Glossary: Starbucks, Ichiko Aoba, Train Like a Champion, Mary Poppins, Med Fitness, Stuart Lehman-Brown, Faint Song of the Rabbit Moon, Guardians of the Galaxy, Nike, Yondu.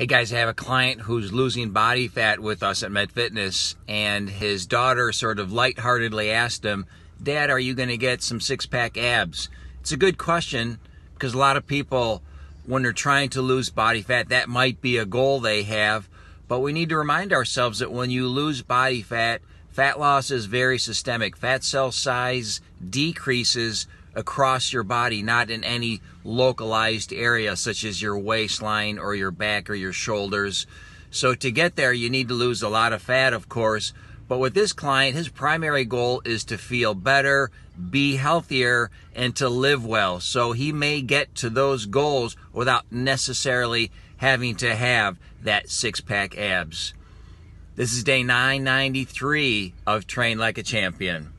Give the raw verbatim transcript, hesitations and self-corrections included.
Hey guys, I have a client who's losing body fat with us at Med Fitness, and his daughter sort of lightheartedly asked him, "Dad, are you going to get some six-pack abs?" It's a good question because a lot of people, when they're trying to lose body fat, that might be a goal they have, but we need to remind ourselves that when you lose body fat, fat loss is very systemic. Fat cell size decreases across your body, not in any localized area such as your waistline or your back or your shoulders. So to get there, you need to lose a lot of fat, of course. But with this client, his primary goal is to feel better, be healthier, and to live well. So he may get to those goals without necessarily having to have that six-pack abs. This is day nine ninety-three of Train Like a Champion.